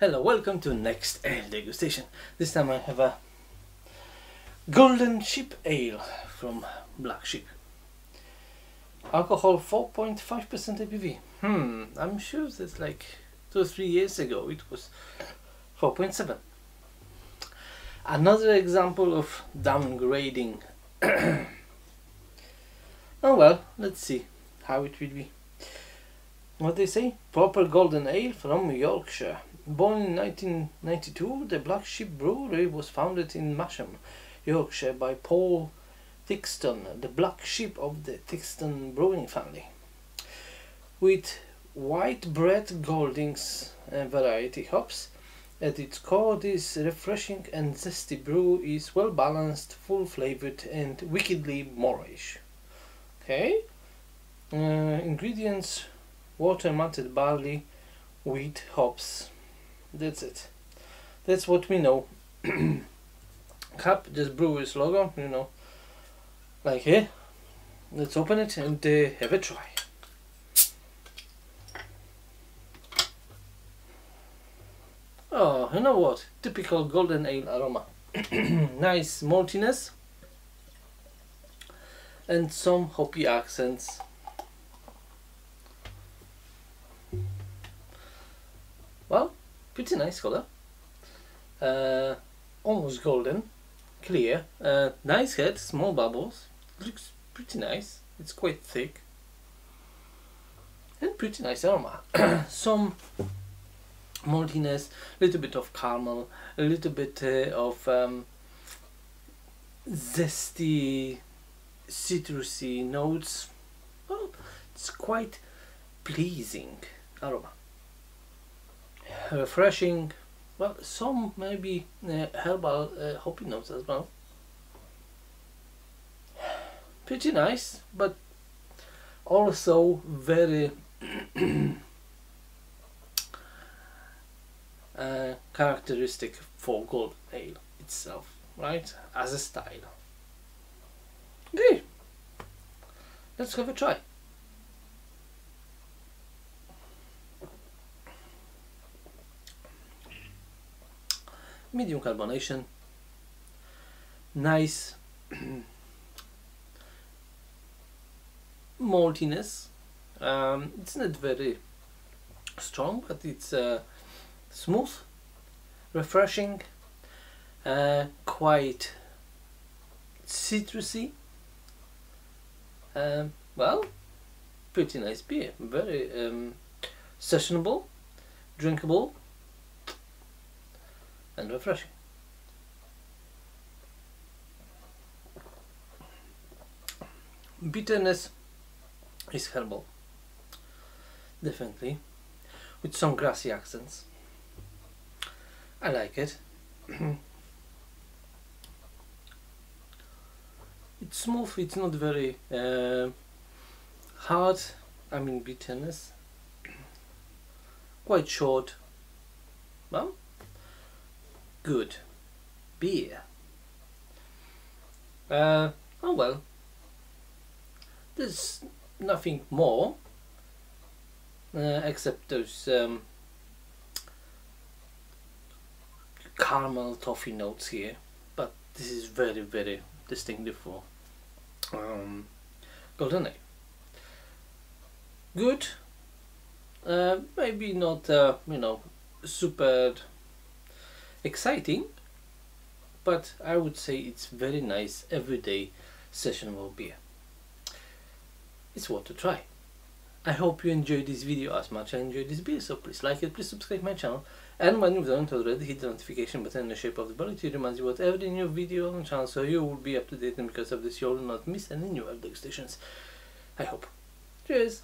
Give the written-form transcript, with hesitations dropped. Hello, welcome to next ale degustation. This time I have a golden sheep ale from Black Sheep. Alcohol 4.5% ABV. I'm sure that like 2 or 3 years ago it was 4.7. Another example of downgrading. Oh well, let's see how it will be. What they say? Proper golden ale from Yorkshire. Born in 1992, the Black Sheep Brewery was founded in Masham, Yorkshire by Paul Theakston, the black sheep of the Thixton brewing family, with white bread goldings and variety hops. At its core, this refreshing and zesty brew is well balanced, full flavored and wickedly moorish. Okay. Ingredients: water, malted barley, wheat, hops. That's it. That's what we know. Cup, just brewer's logo, you know, like here. Let's open it and have a try. Oh, you know what? Typical golden ale aroma. Nice maltiness and some hoppy accents. Well, pretty nice color, almost golden, clear, nice head, small bubbles, looks pretty nice, it's quite thick, and pretty nice aroma. Some maltiness, a little bit of caramel, a little bit of zesty, citrusy notes. Well, it's quite pleasing aroma. Refreshing, well, some maybe herbal hoppy notes as well. Pretty nice, but also very characteristic for golden ale itself, right? As a style. Okay, let's have a try. Medium carbonation, nice maltiness. It's not very strong, but it's smooth, refreshing, quite citrusy. Well, pretty nice beer, very sessionable, drinkable and refreshing. Bitterness is herbal, definitely, with some grassy accents. I like it. It's smooth, it's not very hard, I mean bitterness, quite short. Well, good beer. Oh well, there's nothing more except those caramel toffee notes here, but this is very, very distinctive for golden ale. Good, maybe not you know, super exciting, but I would say it's very nice everyday sessionable beer. It's worth a try. I hope you enjoyed this video as much as I enjoyed this beer, so please like it, please subscribe my channel, and when you don't already, hit the notification button in the shape of the bell to remind you about every new video on the channel, so you will be up to date, and because of this you will not miss any new ale degustations, I hope. Cheers!